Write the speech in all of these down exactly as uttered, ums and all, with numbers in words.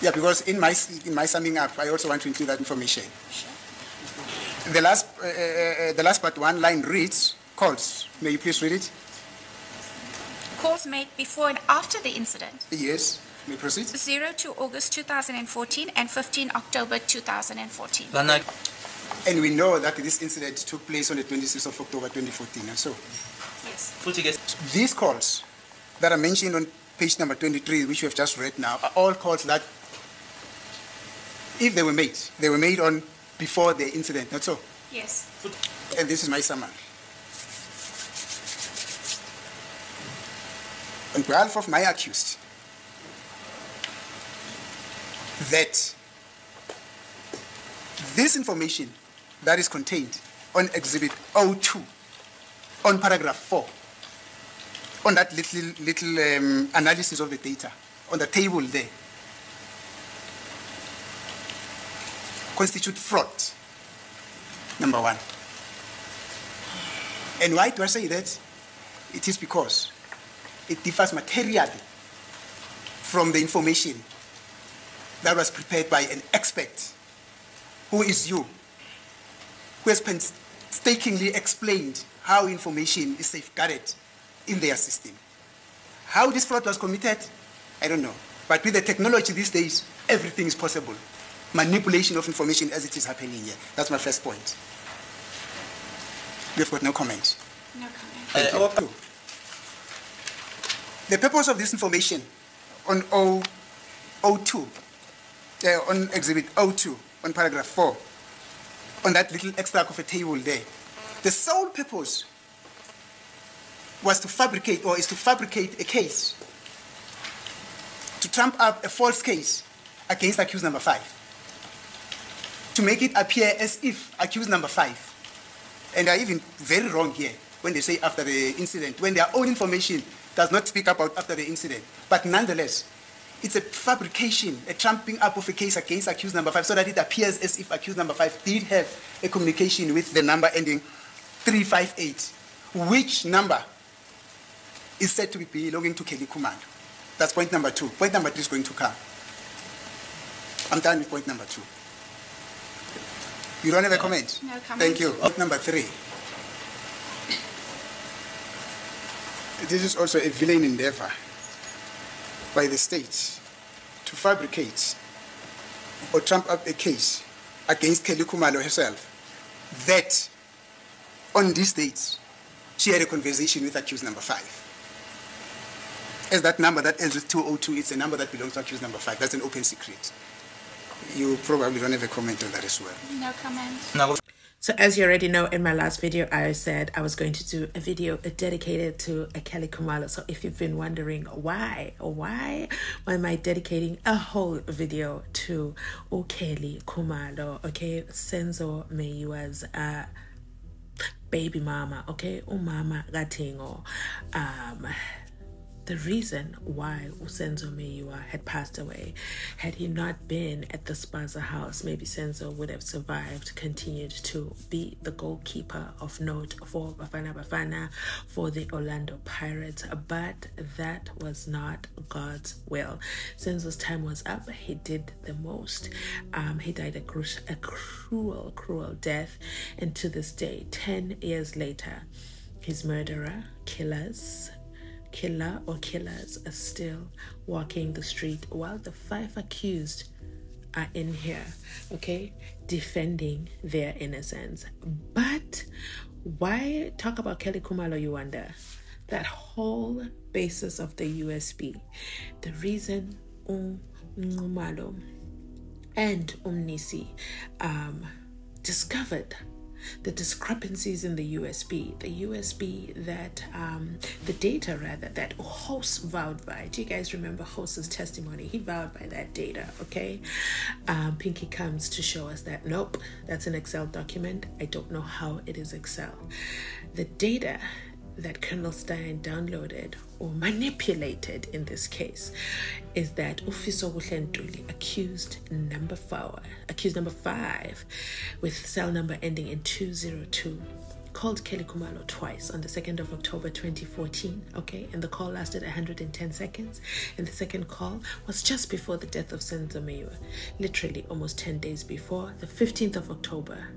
Yeah, because in my, in my summing up, I also want to include that information. Sure. The last, uh, the last part, one line reads, calls. May you please read it? Calls made before and after the incident. Yes. May you proceed? zero two August two thousand fourteen and fifteen October two thousand fourteen. And we know that this incident took place on the twenty-sixth of October twenty fourteen. So, yes. These calls that are mentioned on page number twenty-three, which we have just read now, are all calls that, if they were made, they were made on before the incident, not so? Yes. And this is my summary. On behalf of my accused, that this information that is contained on Exhibit O two, on paragraph four, on that little, little um, analysis of the data, on the table there, constitute fraud, number one. And why do I say that? It is because it differs materially from the information that was prepared by an expert, who is you, who has painstakingly explained how information is safeguarded in their system. How this fraud was committed, I don't know. But with the technology these days, everything is possible. Manipulation of information as it is happening here. That's my first point. We've got no comments. No comments. Uh, okay. The purpose of this information on O two, uh, on Exhibit O two, on paragraph four, on that little extract of a table there, the sole purpose was to fabricate, or is to fabricate a case, to trump up a false case against accused number five, to make it appear as if accused number five, and they are even very wrong here when they say after the incident, when their own information does not speak about after the incident. But nonetheless, it's a fabrication, a trumping up of a case against accused number five, so that it appears as if accused number five did have a communication with the number ending three five eight, which number is said to be belonging to Kelly Khumalo. That's point number two. Point number three is going to come. I'm done with point number two. You don't have a comment? No comment. Thank you. Point number three. This is also a villain endeavor by the state to fabricate or trump up a case against Kelly Khumalo herself, that on this date she had a conversation with accused number five. As that number that ends with two oh two, it's a number that belongs to accused number five. That's an open secret. You probably don't have a comment on that as well. No comment. No. So as you already know, in my last video, I said I was going to do a video dedicated to Kelly Khumalo. So if you've been wondering why, why, why am I dedicating a whole video to Kelly Khumalo, okay? Senzo Meyiwa's uh, baby mama, okay? Umama Gatingo. Um... The reason why Senzo Meyiwa had passed away, had he not been at the Spaza house, maybe Senzo would have survived, continued to be the goalkeeper of note for Bafana Bafana, for the Orlando Pirates, but that was not God's will. Senzo's time was up. He did the most. Um, he died a, cru a cruel, cruel death, and to this day, ten years later, his murderer, killers, killer or killers are still walking the street while the five accused are in here, okay, defending their innocence. But why talk about Kelly Khumalo, you wonder? That whole basis of the U S B, the reason Khumalo and Mnisi um, discovered the discrepancies in the U S B, the U S B that, um, the data rather, that Hose vowed by. Do you guys remember Hose's testimony? He vowed by that data, okay? Um, Pinky comes to show us that, nope, that's an Excel document. I don't know how it is Excel. The data that Colonel Stein downloaded or manipulated in this case is that Fisokuhle Ntuli, accused number four, accused number five, with cell number ending in two zero two, called Kelly Khumalo twice on the second of October twenty fourteen, okay? And the call lasted one hundred ten seconds. And the second call was just before the death of Senzo Meyiwa, literally almost ten days before, the fifteenth of October.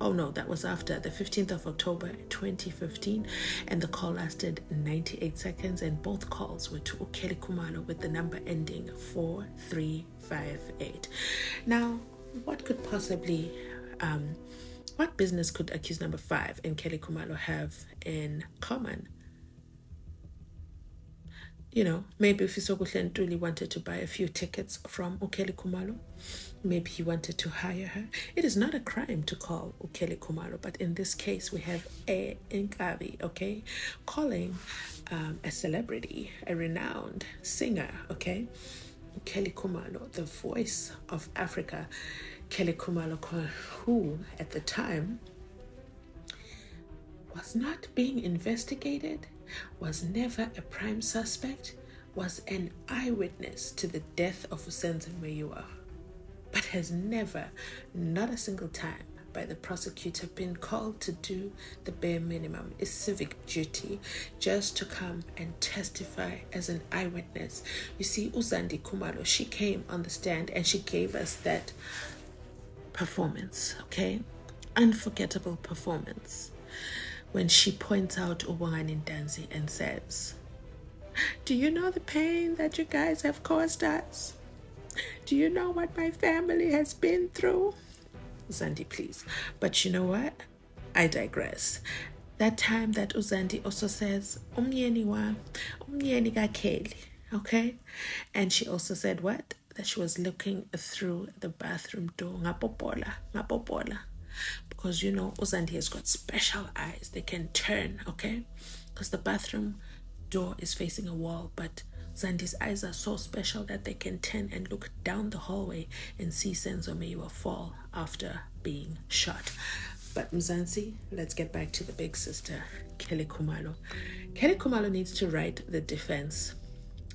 Oh no, that was after, the fifteenth of October twenty fifteen, and the call lasted ninety-eight seconds, and both calls were to Kelly Khumalo with the number ending four three five eight. Now, what could possibly, um, what business could accused number five and Kelly Khumalo have in common? You know, maybe Fisokuhle Ntuli wanted to buy a few tickets from Kelly Khumalo. Maybe he wanted to hire her. It is not a crime to call Kelly Khumalo, but in this case, we have a Nkabi, okay? Calling um, a celebrity, a renowned singer, okay? Kelly Khumalo, the voice of Africa. Kelly Khumalo, who at the time was not being investigated, was never a prime suspect, was an eyewitness to the death of Senzo Meyiwa, but has never, not a single time, by the prosecutor been called to do the bare minimum, a civic duty, just to come and testify as an eyewitness. You see, Zandile Khumalo, she came on the stand and she gave us that performance, okay? Unforgettable performance. When she points out Bongani Ntanzi and says, "Do you know the pain that you guys have caused us? Do you know what my family has been through?" Zandi, please. But you know what? I digress. That time that Zandi also says, "Umyeni wa, umyeni ka Kelly," okay? And she also said what? That she was looking through the bathroom door. Ngapopola, ngapopola. Because, you know, Zandi has got special eyes. They can turn, okay? Because the bathroom door is facing a wall, but Zandi's eyes are so special that they can turn and look down the hallway and see Senzo Meyiwa fall after being shot. But Mzansi, let's get back to the big sister, Kelly Khumalo. Kelly Khumalo needs to write the defense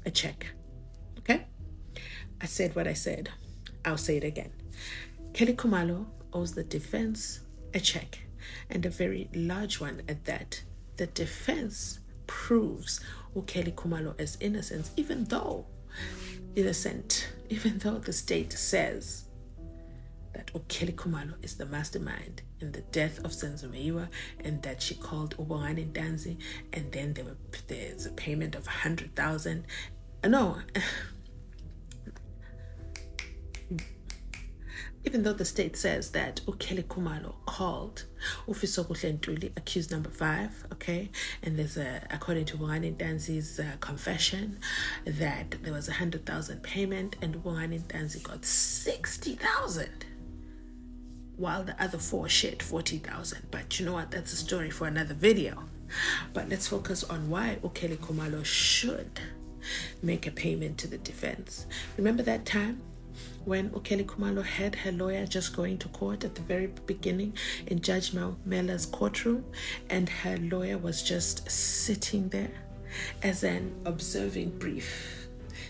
a check, okay? I said what I said. I'll say it again. Kelly Khumalo owes the defense a check, and a very large one at that. The defense proves Kelly Khumalo as innocent, even though innocent, even though the state says that Kelly Khumalo is the mastermind in the death of Senzo Meyiwa, and that she called Bongani Ntanzi, and then there were, there's a payment of one hundred thousand. No. Even though the state says that Kelly Khumalo called Fisokuhle Ntuli, accused number five, okay? And there's a, according to Bongani Ntanzi's uh, confession, that there was a hundred thousand payment, and Bongani Ntanzi got sixty thousand, while the other four shared forty thousand. But you know what? That's a story for another video. But let's focus on why Kelly Khumalo should make a payment to the defense. Remember that time when Kelly Khumalo had her lawyer just going to court at the very beginning in Judge Mela's courtroom, and her lawyer was just sitting there as an observing brief.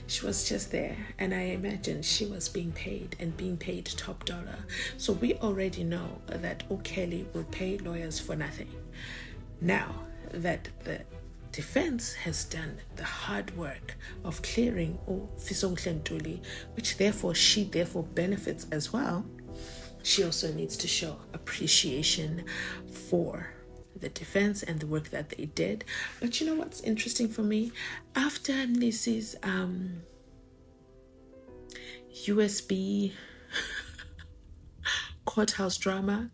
She was just there, and I imagine she was being paid and being paid top dollar. So we already know that Kelly will pay lawyers for nothing. Now that the defense has done the hard work of clearing Fisokuhle Ntuli, which therefore she therefore benefits as well, she also needs to show appreciation for the defense and the work that they did. But you know what's interesting for me? After Mnisi's um, U S B courthouse drama,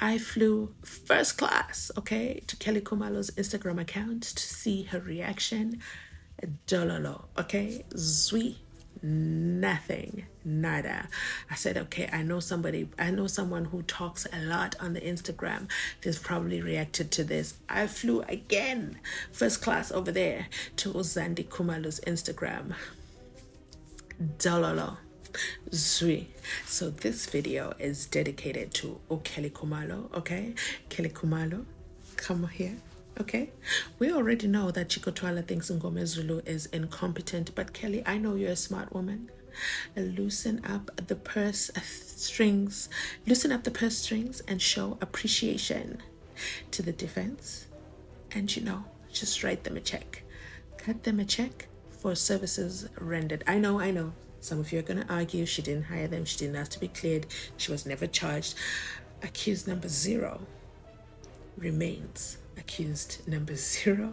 I flew first class, okay, to Kelly Khumalo's Instagram account to see her reaction. Dololo, okay? Zwi, nothing, nada. I said, okay, I know somebody, I know someone who talks a lot on the Instagram. They've probably reacted to this. I flew again, first class over there, to Zandile Khumalo's Instagram. Dololo. Zui. So this video is dedicated to Kelly Khumalo, okay? Kelly Khumalo, come here, okay? We already know that Chicco Twala thinks Ngome Zulu is incompetent, but Kelly, I know you're a smart woman. Loosen up the purse strings, loosen up the purse strings and show appreciation to the defense, and you know, just write them a check. Cut them a check for services rendered. I know, I know. Some of you are going to argue she didn't hire them, she didn't ask to be cleared, she was never charged. Accused number zero remains accused number zero.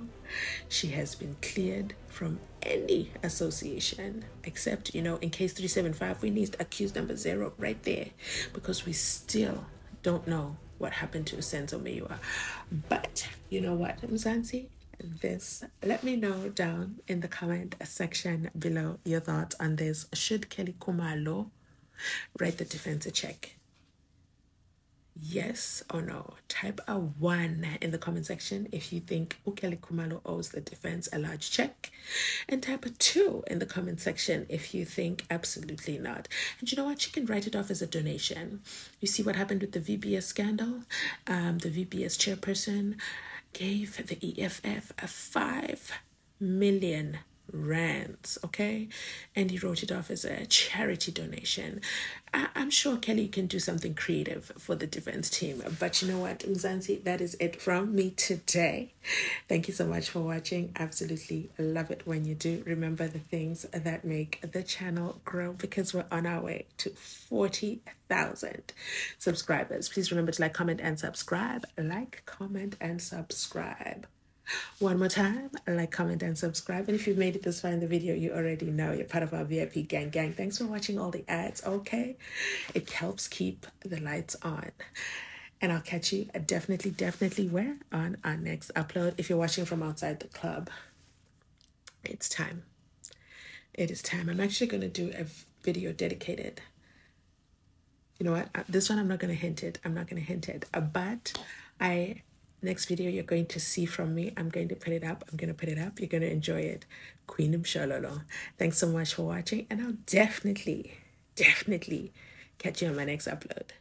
She has been cleared from any association, except, you know, in case three seven five, we need accused number zero right there, because we still don't know what happened to Senzo Meyiwa. But you know what, Mzansi? This, let me know down in the comment section below your thoughts on this. Should Kelly Khumalo write the defense a check? Yes or no? Type a one in the comment section if you think Kelly Khumalo owes the defense a large check, and type a two in the comment section if you think absolutely not. And you know what, she can write it off as a donation. You see what happened with the V B S scandal? Um the V B S chairperson gave the E F F a five million rands, okay, and he wrote it off as a charity donation. I I'm sure Kelly can do something creative for the defense team. But you know what, Mzansi, that is it from me today. Thank you so much for watching. Absolutely love it when you do. Remember the things that make the channel grow, because we're on our way to forty thousand subscribers. Please remember to like, comment, and subscribe. Like, comment, and subscribe. One more time, like, comment, and subscribe. And if you've made it this far in the video, you already know you're part of our V I P gang gang. Thanks for watching all the ads, okay? It helps keep the lights on. And I'll catch you definitely, definitely where? On our next upload. If you're watching from outside the club, it's time. It is time. I'm actually going to do a video dedicated. You know what? This one, I'm not going to hint it. I'm not going to hint it. But I... next video you're going to see from me. I'm going to put it up. I'm going to put it up. You're going to enjoy it. Queen Mshololo. Thanks so much for watching. And I'll definitely, definitely catch you on my next upload.